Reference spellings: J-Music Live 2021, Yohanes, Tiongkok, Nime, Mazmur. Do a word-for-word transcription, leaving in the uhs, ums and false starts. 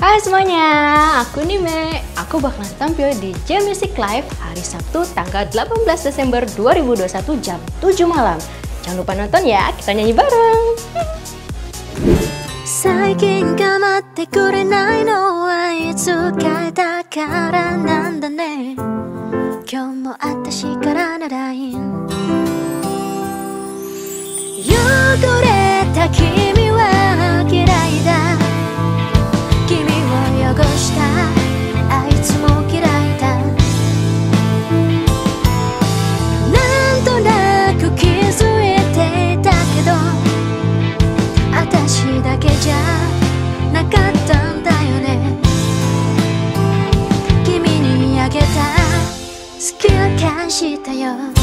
Hai semuanya, aku Nime. Aku bakal tampil di J-Music Live hari Sabtu tanggal delapan belas Desember dua ribu dua puluh satu jam tujuh malam. Jangan lupa nonton ya, kita nyanyi bareng. Skill cash it yo.